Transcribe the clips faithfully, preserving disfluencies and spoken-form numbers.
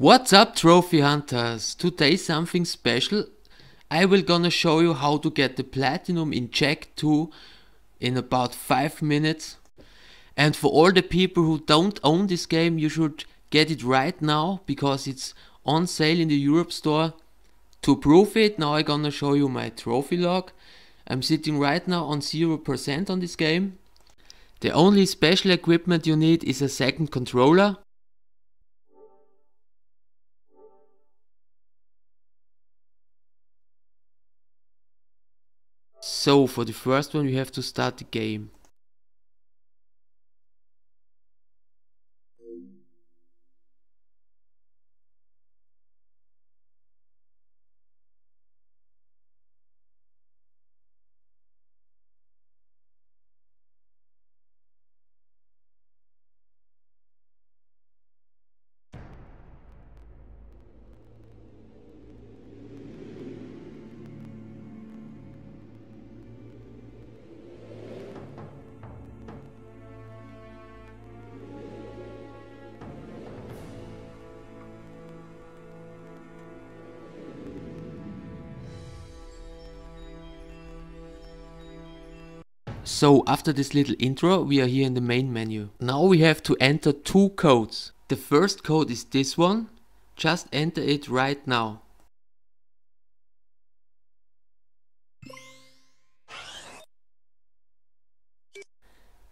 What's up, trophy hunters? Today something special. I will gonna show you how to get the platinum in Jack two in about five minutes. And for all the people who don't own this game, you should get it right now because it's on sale in the Europe store. To prove it, now I'm gonna show you my trophy log. I'm sitting right now on zero percent on this game. The only special equipment you need is a second controller. So for the first one, we have to start the game. So after this little intro, we are here in the main menu. Now we have to enter two codes. The first code is this one. Just enter it right now.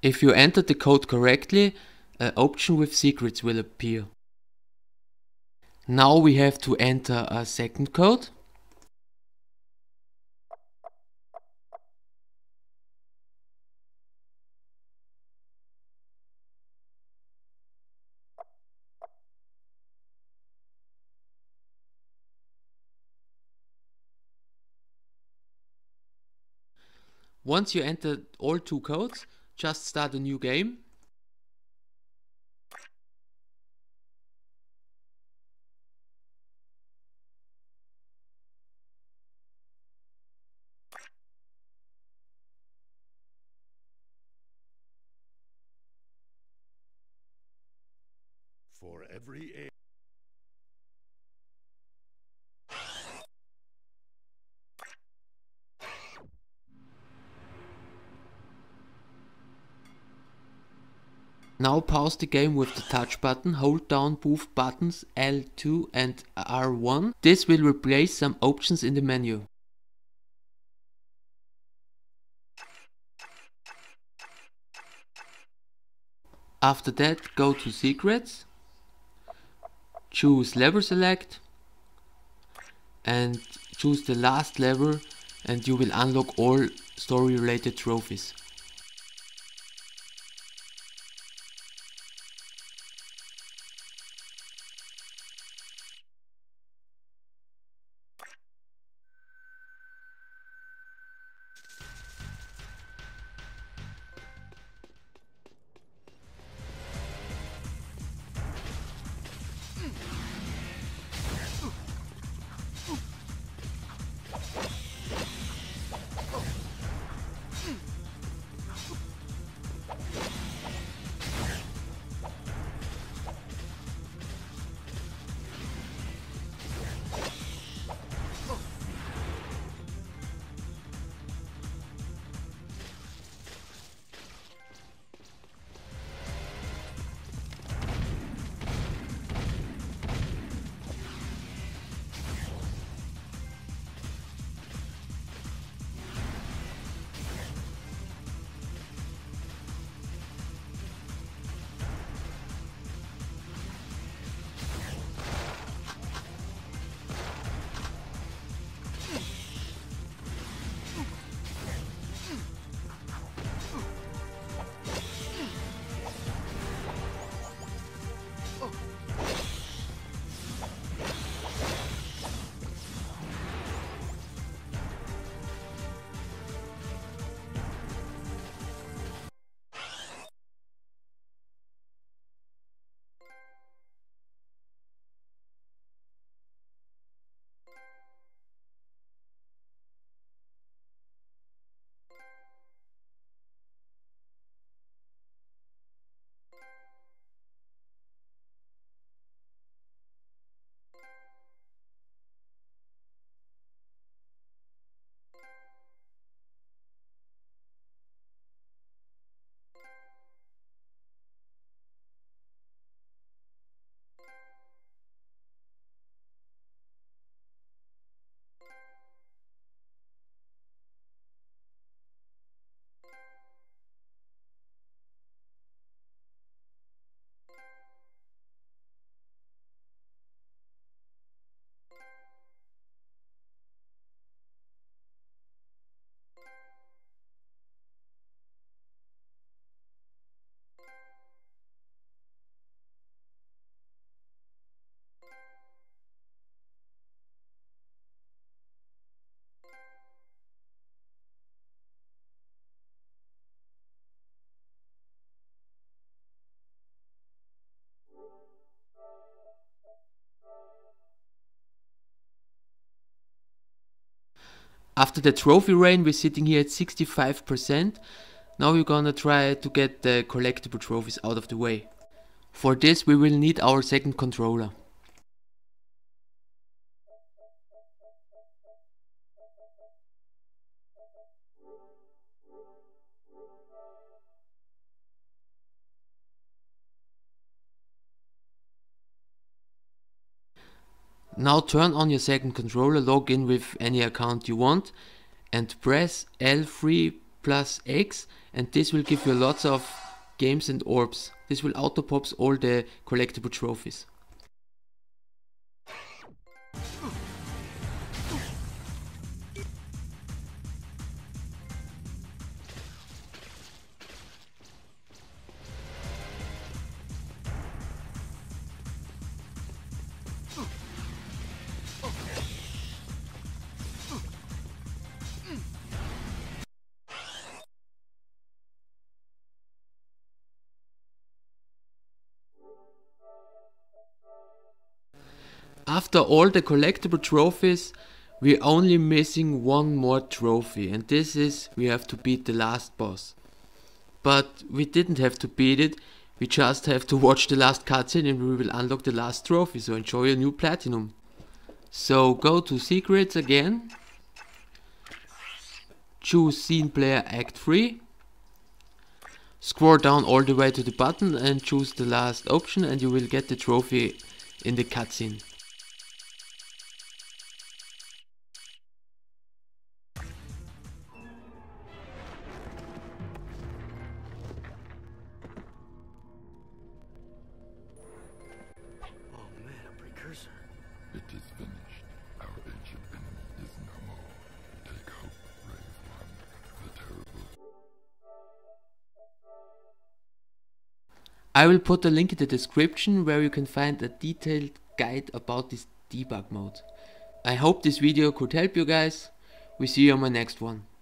If you enter the code correctly, an option with secrets will appear. Now we have to enter a second code. Once you enter all two codes, just start a new game. For every Now pause the game with the touch button, hold down both buttons L two and R one. This will replace some options in the menu. After that, go to Secrets, choose Level Select and choose the last level, and you will unlock all story related trophies. After the trophy rain, we're sitting here at sixty-five percent. Now we're gonna try to get the collectible trophies out of the way. For this, we will need our second controller. Now turn on your second controller, log in with any account you want and press L three plus X, and this will give you lots of games and orbs. This will auto pops all the collectible trophies. After all the collectible trophies, we're only missing one more trophy, and this is we have to beat the last boss. But we didn't have to beat it, we just have to watch the last cutscene and we will unlock the last trophy, so enjoy your new platinum. So go to Secrets again, choose Scene Player Act three, scroll down all the way to the button and choose the last option, and you will get the trophy in the cutscene. It is finished. Our ancient enemy is no more. Take hope, brave one. The terrible. I will put a link in the description where you can find a detailed guide about this debug mode. I hope this video could help you guys. We see you on my next one.